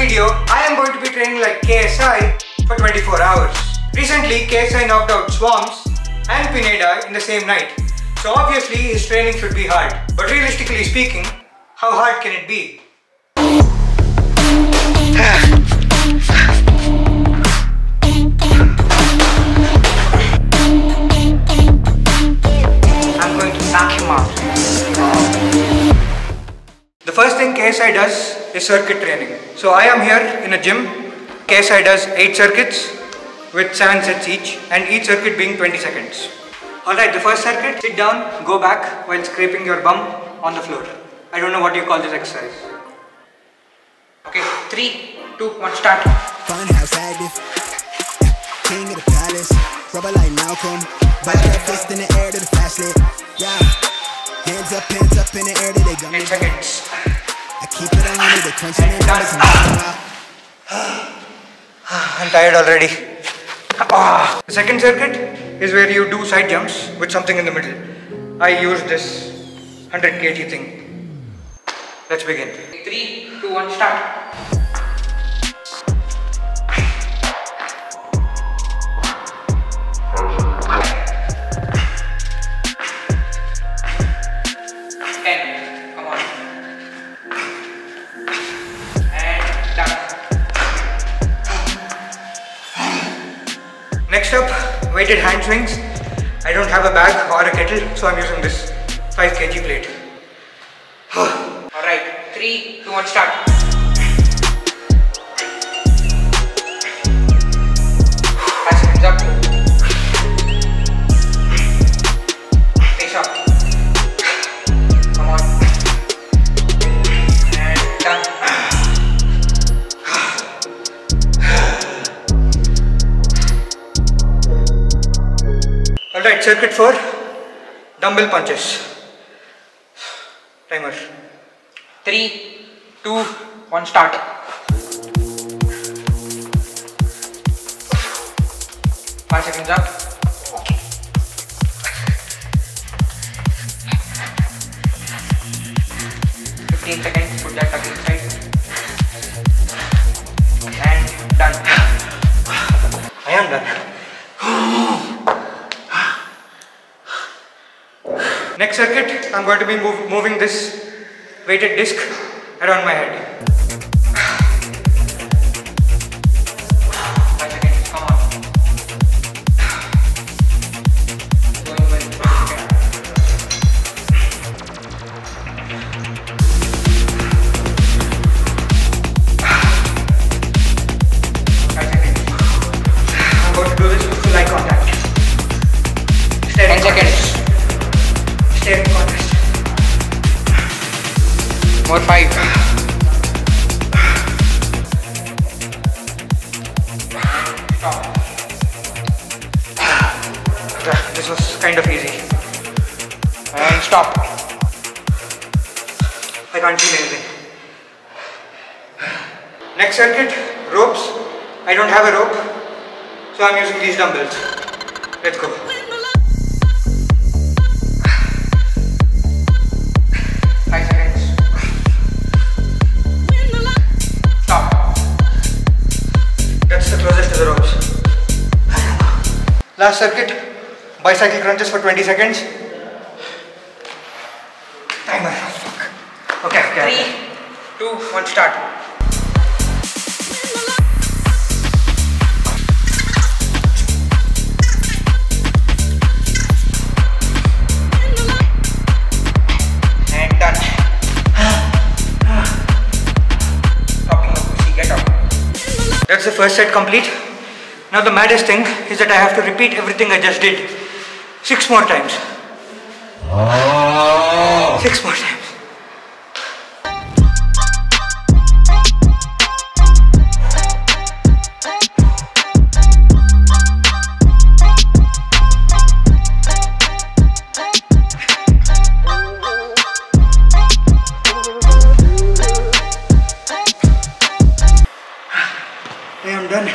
video, I am going to be training like KSI for 24 hours. Recently, KSI knocked out Swans and Pineda in the same night. So obviously, his training should be hard. But realistically speaking, how hard can it be? I'm going to knock him out. The first thing KSI does is circuit training. So I am here in a gym. KSI does 8 circuits with 7 sets each, and each circuit being 20 seconds. Alright, the first circuit, sit down, go back while scraping your bum on the floor. I don't know what you call this exercise. Okay, 3, 2, 1, start. Funhouse active, king of the palace, rubber like Malcolm, bite that fist in the air to the fastlet. Yeah, hands up in the air to the gun. 10 seconds. I keep it on the crunching and I'm tired already. The second circuit is where you do side jumps with something in the middle. I use this 100 kg thing. Let's begin. 3, 2, 1, start. Next up, weighted hand swings. I don't have a bag or a kettle, so I'm using this 5 kg plate. Alright, 3, 2, 1, start. Pass hands up. Face up. Come on. And done. Alright, circuit 4, dumbbell punches. Timer. 3, 2, 1, start. Five seconds up. Okay. Fifteen seconds, put that against side. And done. I am done. Next circuit, I'm going to be moving this weighted disc around my head. 5 seconds, come on. Going well. 5 seconds. I'm going to do this with full eye contact. 10 seconds. More 5. This was kind of easy. And stop. I can't feel anything. Next circuit, ropes. I don't have a rope, so I'm using these dumbbells. Let's go. Last circuit, bicycle crunches for 20 seconds. Timer. Okay, okay. 3, 2, 1, start. And done. Stopping the pussy, get up. That's the first set complete. Now the maddest thing is that I have to repeat everything I just did 6 more times. Oh. 6 more times. I am done.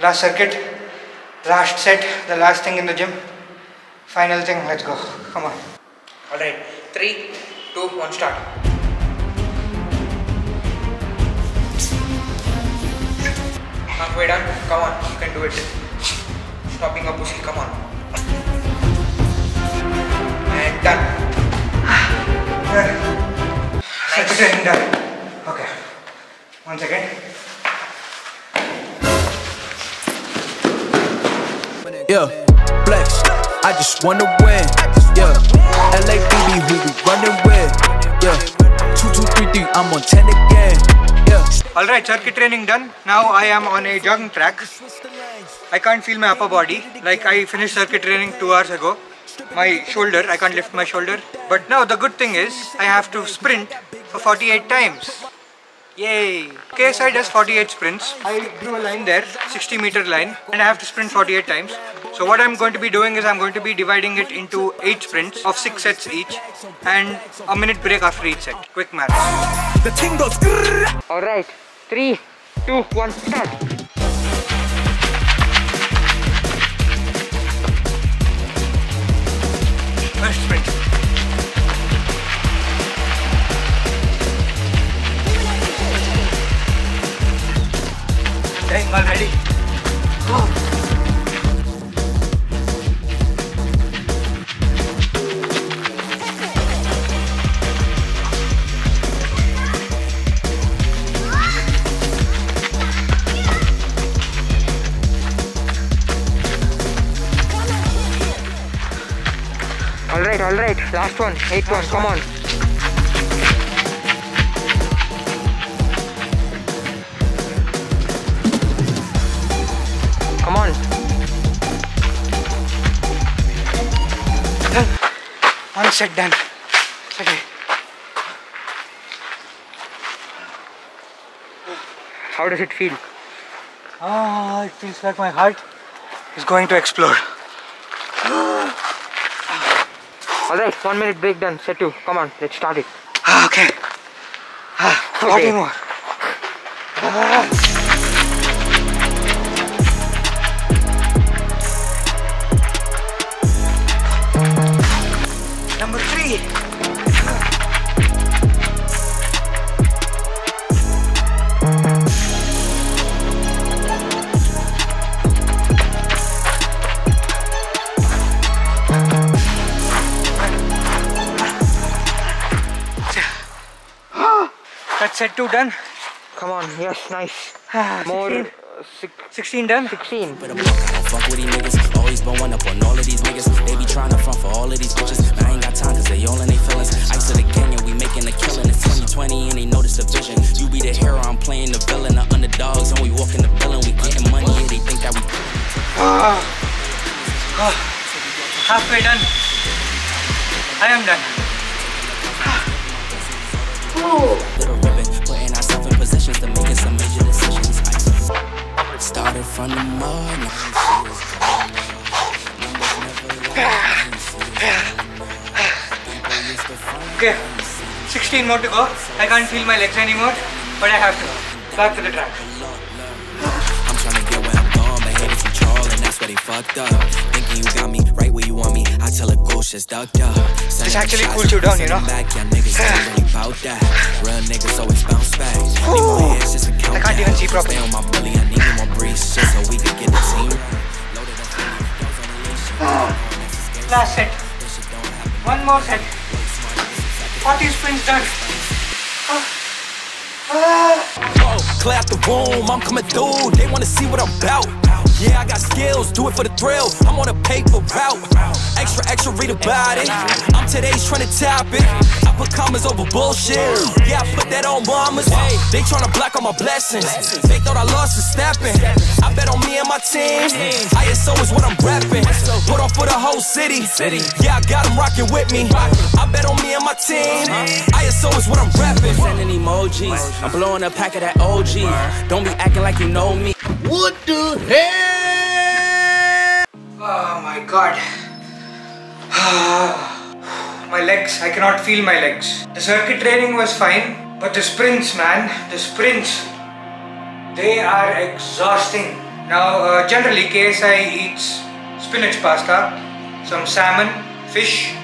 Last circuit, last set, the last thing in the gym. Final thing, let's go. Come on. Alright, 3, 2, 1, start. Halfway done, come on, you can do it. Stopping a push, come on. And done. Done. Nice. Done. Okay. Once again. Yeah, flex, I just wanna win. Yeah, LA BB, who we running with? Yeah, 2, 2, 3, 3, I'm on 10 again. Yeah. Alright, circuit training done. Now I am on a jogging track. I can't feel my upper body. Like I finished circuit training 2 hours ago. My shoulder, I can't lift my shoulder. But now the good thing is, I have to sprint for 48 times. Yay! KSI does 48 sprints. I drew a line there, 60 meter line, and I have to sprint 48 times. So what I'm going to be doing is I'm going to be dividing it into 8 sprints of 6 sets each and a minute break after each set. Quick math. The thing goes. Alright, 3, 2, 1, start. First sprint. Dang, already. Oh. All right. Last one, eighth one. Come on. One set done. Okay. How does it feel? Ah, it feels like my heart is going to explode. Alright, 1 minute break done. Set 2. Come on, let's start it. Okay. 40 more. Set 2 done. Come on, yes, nice. More. 16. 16 done. 16. Fuck with these niggas. Always been one up on all of these niggas. They be trying to front for all of these bitches. I ain't got time because they all in their feelings. Ice of the canyon, we making a killing. It's 2020 and they notice a vision. You be the hero, I'm playing the villain. The underdogs and we walking the villain. We getting money here, they think that we. Halfway done. I am done. Little ribbon, putting ourselves in positions to making some major decisions. Started from the mud, now she is gone. Numbers never. Okay, 16 more to go. I can't feel my legs anymore, but I have to. Back to the track. I'm trying to get where I'm going, but head is control, and that's where they fucked up. Thinking you got me right where you want me. I tell a ghost just ducked up. This actually cools you down, you know. About that, real niggas always bounce back. I can't even see properly. On my belly, I need more breeze so we can get the team. Last set. One more set. 40 sprints done. Clap the room, I'm coming through. They wanna see what I'm about. Yeah, I got skills, do it for the thrill. I'm on a paper route. Extra, read about it. I'm today's trying to tap it. I put commas over bullshit. Yeah, I put that on mamas. Hey, they trying to block all my blessings. They thought I lost for snapping. I bet on me and my team. ISO is what I'm rapping. Put on for the whole city. Yeah, I got them rocking with me. I bet on me and my team. ISO is what I'm rapping. Sending emojis. I'm blowing a pack of that OG. Don't be acting like you know me. What the hell? Oh my god. My legs, I cannot feel my legs. The circuit training was fine, but the sprints, man, the sprints, they are exhausting. Now generally KSI eats spinach pasta, some salmon, fish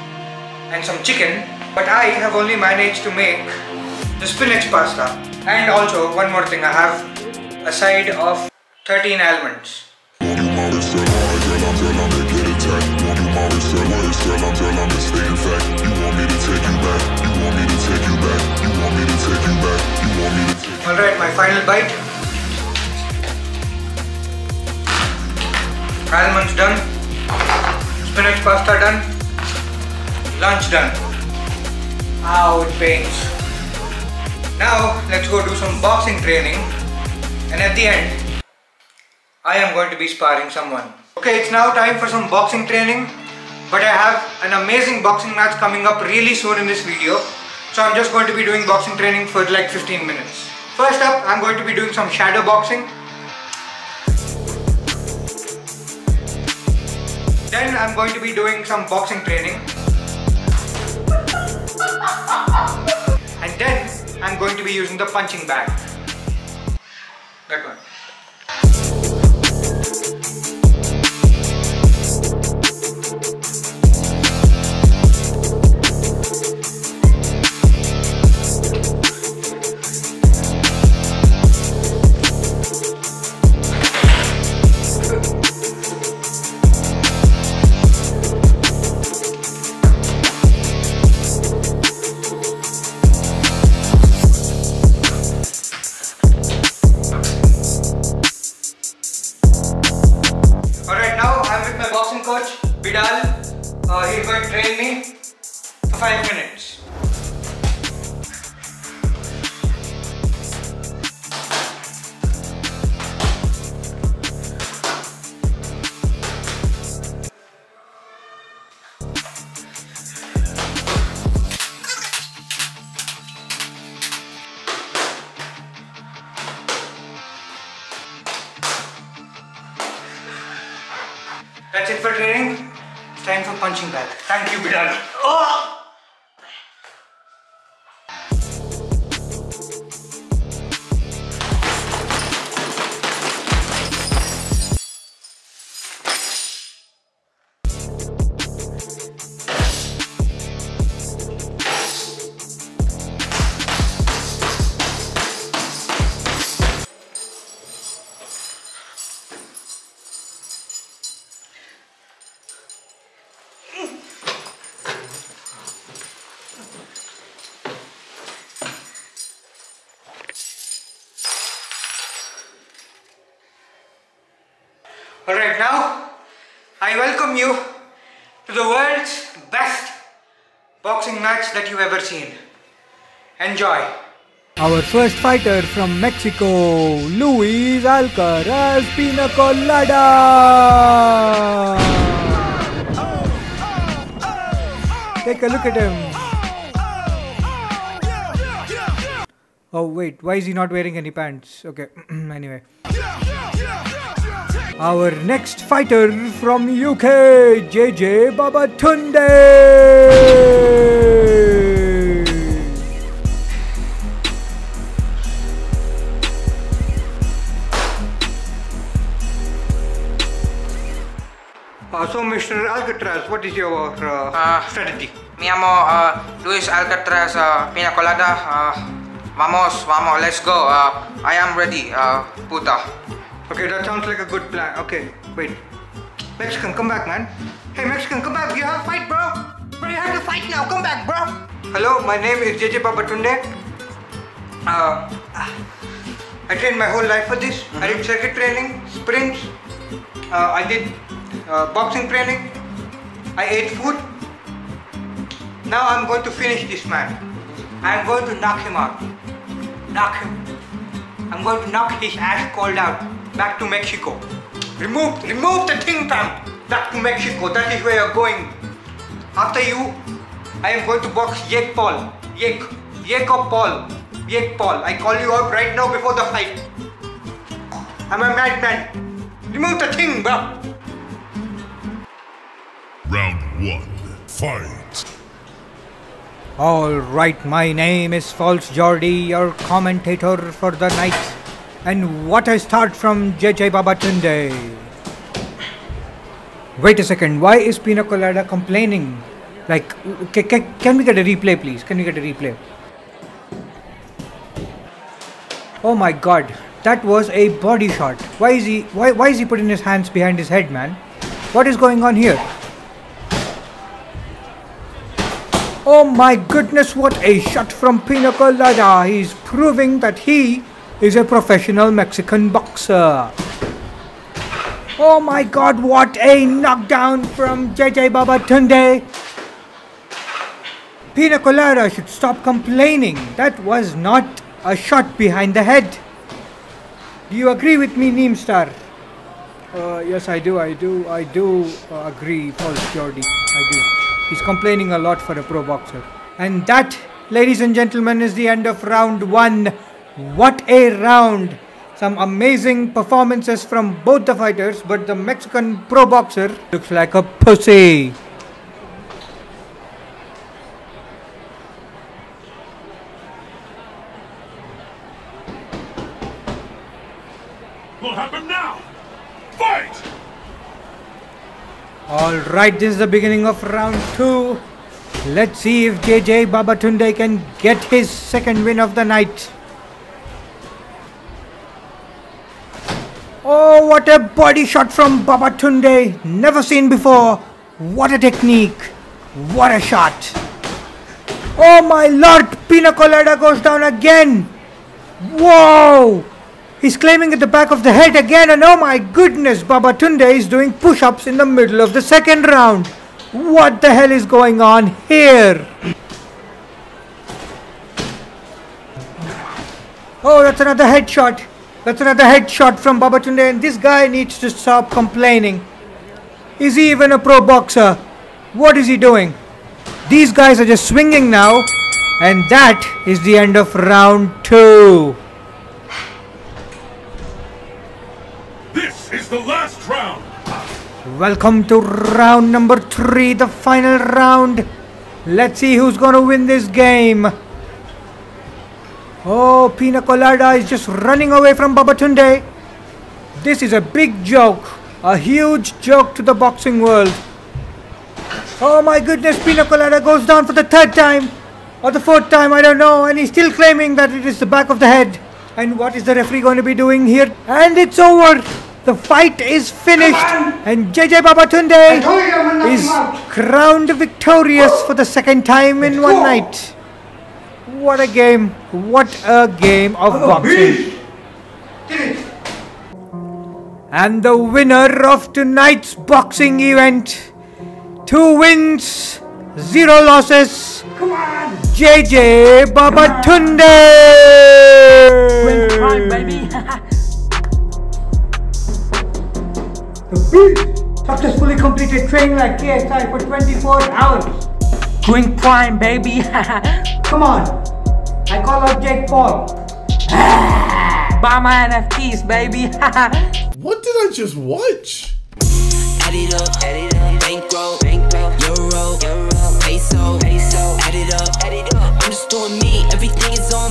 and some chicken, but I have only managed to make the spinach pasta. And also one more thing, I have a side of 13 almonds. Alright, my final bite. Almonds done. Spinach pasta done. Lunch done. Ow, it pains. Now, let's go do some boxing training. And at the end, I am going to be sparring someone. Okay, it's now time for some boxing training. But I have an amazing boxing match coming up really soon in this video. So I'm just going to be doing boxing training for like 15 minutes. First up, I'm going to be doing some shadow boxing. Then I'm going to be doing some boxing training. And then I'm going to be using the punching bag. That one. He's going to train me for 5 minutes. That's it for training. Time for punching bag. Thank you, Pineda. Oh! Alright, now I welcome you to the world's best boxing match that you've ever seen. Enjoy! Our first fighter from Mexico, Luis Alcaraz, Pina Colada! Take a look at him. Oh wait, why is he not wearing any pants? Okay, anyway. Our next fighter from UK, JJ Babatunde! So Mr. Alcatraz, what is your strategy? Mi amo Luis Alcatraz Pina Colada. Vamos, let's go. I am ready, puta. Okay, that sounds like a good plan. Okay, wait. Mexican, come back, man. Hey, Mexican, come back. You have a fight, bro. Bro, you have to fight now. Come back, bro. Hello, my name is JJ Babatunde. I trained my whole life for this. I did circuit training, sprints. I did boxing training. I ate food. Now I'm going to finish this man. I'm going to knock him out. Knock him. I'm going to knock his ass cold out. Back to Mexico. Remove the thing, fam. Back to Mexico. That is where you're going. After you, I am going to box Jake Paul. Jake Paul. I call you out right now before the fight. I'm a madman. Remove the thing, bro. Round 1. Fight. All right. My name is Paul Jordi, your commentator for the night. And what a start from JJ Babatunde. Wait a second, why is Pina Colada complaining? Like, can we get a replay please? Can we get a replay? Oh my god, that was a body shot. Why is he putting his hands behind his head, man? What is going on here? Oh my goodness, what a shot from Pina Colada. He's proving that he is a professional Mexican boxer. Oh my god, what a knockdown from JJ Babatunde. Pina Colada should stop complaining. That was not a shot behind the head. Do you agree with me, Neemstar? Yes, I do agree, Paul Jordi. I do. He's complaining a lot for a pro boxer. And that, ladies and gentlemen, is the end of round 1. What a round! Some amazing performances from both the fighters, but the Mexican pro boxer looks like a pussy. What happened now? Fight! Alright, this is the beginning of round 2. Let's see if JJ Babatunde can get his second win of the night. Oh, what a body shot from Babatunde. Never seen before. What a technique. What a shot. Oh my lord, Pina Colada goes down again. Whoa! He's claiming at the back of the head again, and oh my goodness, Babatunde is doing push-ups in the middle of the 2nd round. What the hell is going on here? Oh, that's another headshot. That's another headshot from Babatunde, and this guy needs to stop complaining. Is he even a pro boxer? What is he doing? These guys are just swinging now, and that is the end of round 2. The last round. Welcome to round number 3, the final round. Let's see who's gonna win this game. Oh, Pina Colada is just running away from Babatunde. This is a big joke, a huge joke to the boxing world. Oh my goodness, Pina Colada goes down for the 3rd time or the 4th time, I don't know, and he's still claiming that it is the back of the head. And what is the referee going to be doing here? And it's over. The fight is finished, and JJ Babatunde is crowned victorious for the 2nd time in one night. What a game. What a game of boxing. And the winner of tonight's boxing event, 2 wins, 0 losses, JJ Babatunde! Win Prime, baby! Successfully completed training like KSI for 24 hours. Drink Prime, baby. Come on. I call up Jake Paul. Buy my NFTs, baby. What did I just watch? Add it up, add it up. Bankroll, bankroll. Euro, euro. Peso, peso. Add it up, add it up. I'm just doing me. Everything is on.